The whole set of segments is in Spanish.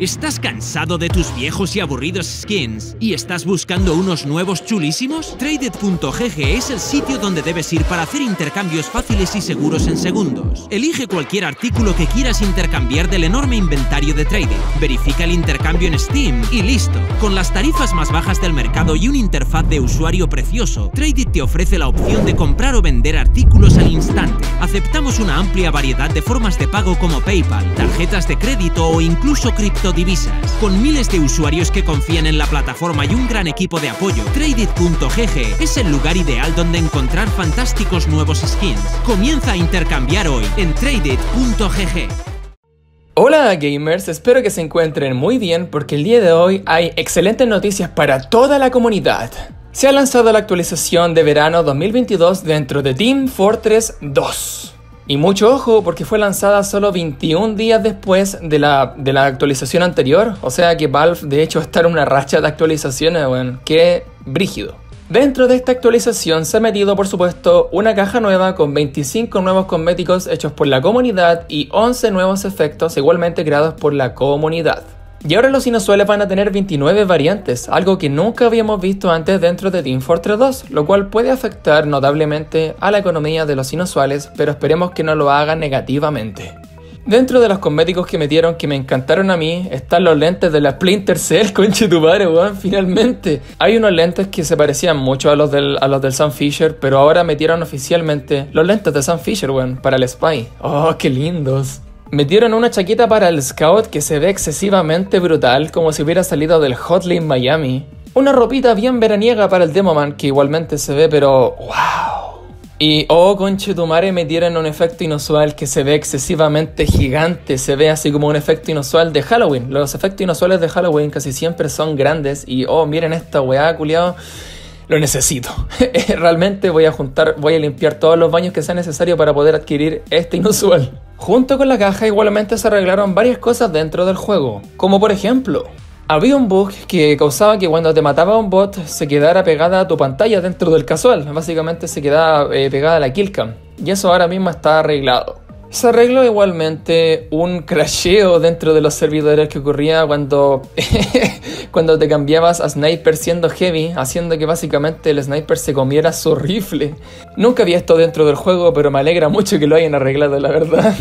¿Estás cansado de tus viejos y aburridos skins y estás buscando unos nuevos chulísimos? Tradeit.gg es el sitio donde debes ir para hacer intercambios fáciles y seguros en segundos. Elige cualquier artículo que quieras intercambiar del enorme inventario de Tradeit, verifica el intercambio en Steam y listo. Con las tarifas más bajas del mercado y una interfaz de usuario precioso, Tradeit te ofrece la opción de comprar o vender artículos al instante. Aceptamos una amplia variedad de formas de pago como PayPal, tarjetas de crédito o incluso cripto divisas. Con miles de usuarios que confían en la plataforma y un gran equipo de apoyo, Tradeit.gg es el lugar ideal donde encontrar fantásticos nuevos skins. Comienza a intercambiar hoy en Tradeit.gg. Hola gamers, espero que se encuentren muy bien porque el día de hoy hay excelentes noticias para toda la comunidad. Se ha lanzado la actualización de verano 2022 dentro de Team Fortress 2. Y mucho ojo porque fue lanzada solo 21 días después de la actualización anterior. O sea que Valve de hecho está en una racha de actualizaciones, bueno, qué brígido. Dentro de esta actualización se ha metido por supuesto una caja nueva con 25 nuevos cosméticos hechos por la comunidad y 11 nuevos efectos igualmente creados por la comunidad. Y ahora los inusuales van a tener 29 variantes, algo que nunca habíamos visto antes dentro de Team Fortress 2, lo cual puede afectar notablemente a la economía de los inusuales, pero esperemos que no lo hagan negativamente. Dentro de los cosméticos que metieron que me encantaron a mí, están los lentes de la Splinter Cell, conchetumare, weón, finalmente. Hay unos lentes que se parecían mucho a los del Sam Fisher, pero ahora metieron oficialmente los lentes de Sam Fisher, weón, para el Spy. Oh, qué lindos. Metieron una chaqueta para el Scout que se ve excesivamente brutal, como si hubiera salido del Hotline Miami. Una ropita bien veraniega para el Demoman, que igualmente se ve pero wow. Y oh conchetumare, metieron un efecto inusual que se ve excesivamente gigante, se ve así como un efecto inusual de Halloween. Los efectos inusuales de Halloween casi siempre son grandes y oh miren esta weá culiao. Lo necesito. Realmente voy a limpiar todos los baños que sea necesario para poder adquirir este inusual. Junto con la caja igualmente se arreglaron varias cosas dentro del juego. Como por ejemplo, había un bug que causaba que cuando te mataba un bot se quedara pegada a tu pantalla dentro del casual. Básicamente se quedaba pegada a la killcam. Y eso ahora mismo está arreglado. Se arregló igualmente un crasheo dentro de los servidores que ocurría cuando te cambiabas a sniper siendo heavy, haciendo que básicamente el sniper se comiera su rifle. Nunca vi esto dentro del juego, pero me alegra mucho que lo hayan arreglado, la verdad.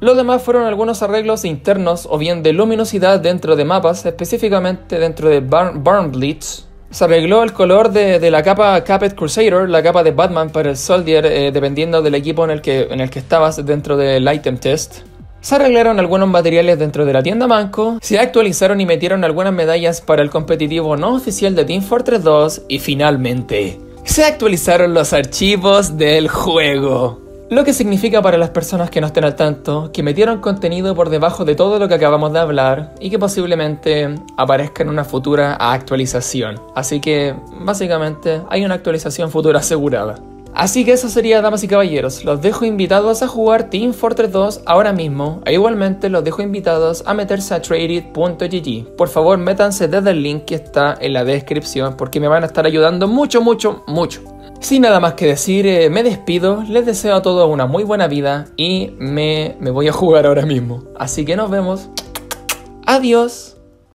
Lo demás fueron algunos arreglos internos o bien de luminosidad dentro de mapas, específicamente dentro de Burn Blitz. Se arregló el color de la capa Caped Crusader, la capa de Batman para el Soldier, dependiendo del equipo en el que estabas dentro del item test. Se arreglaron algunos materiales dentro de la tienda Manco, se actualizaron y metieron algunas medallas para el competitivo no oficial de Team Fortress 2 y finalmente se actualizaron los archivos del juego. Lo que significa para las personas que no estén al tanto, que metieron contenido por debajo de todo lo que acabamos de hablar y que posiblemente aparezca en una futura actualización. Así que, básicamente, hay una actualización futura asegurada. Así que eso sería, damas y caballeros, los dejo invitados a jugar Team Fortress 2 ahora mismo e igualmente los dejo invitados a meterse a Tradeit.gg. Por favor, métanse desde el link que está en la descripción porque me van a estar ayudando mucho, mucho, mucho. Sin nada más que decir, me despido, les deseo a todos una muy buena vida y me voy a jugar ahora mismo. Así que nos vemos. Adiós.